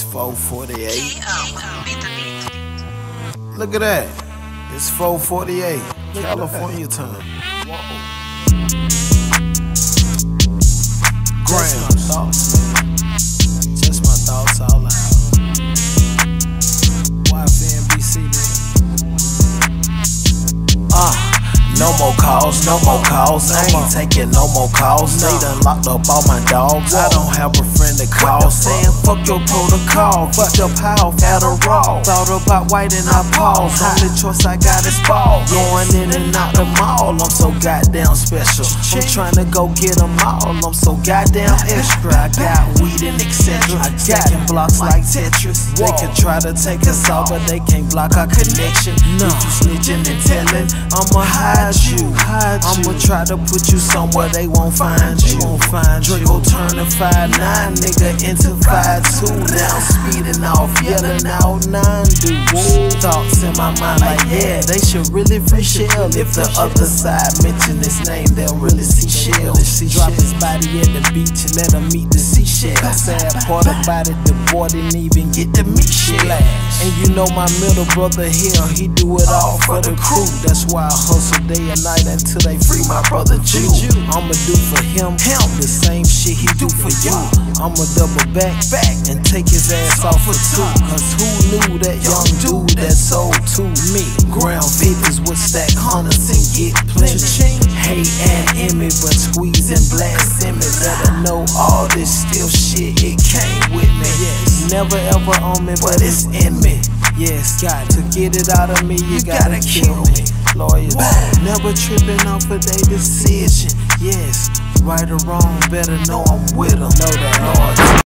It's 4:48. Look at that. It's 4:48 California time. Graham thoughts, man. Just my thoughts all out. YFNBC, nigga. No more calls, no more calls. I ain't taking no more calls. They done locked up all my dogs. I don't have a friend to call. Saying fuck your protocol. Fuck your pile, Adderall. Thought about white and I paused. Only choice I got is ball. Going in and out the mall. I'm so goddamn special. I'm trying to go get them all. I'm so goddamn extra. I got weed and etc. I got blocks like Tetris. They could try to take us all, but they can't block our connection. If you snitching and telling, I'ma hide you. I'ma try to put you somewhere they won't find you. Draco turning 5'9", nigga into 5'2". Now speeding off, yelling out 9 dudes. Thoughts in my mind like, yeah, they should really free shell. If the other side mention his name, they'll really see shell. Drop his body at the beach and let him meet the seashell. Sad part about it, the boy didn't even get to meet shell. And you know my middle brother here, he do it all for the crew. That's why I hustle day and night until they free my brother Jew. I'ma do for him the same shit he do for you. I'ma double back and take his ass off for two. Cause who knew that young dude that sold to me? Ground figures with stack hunters and get plenty. Hate and Emmy, but squeeze and blasphemy. Let her know all this still shit, it came with me. Never ever on me, but it's in me. Yes, God, to get it out of me, you gotta kill me. Lawyers, never tripping off of their decision. Yes, right or wrong, better know I'm with them. Know that, Lord.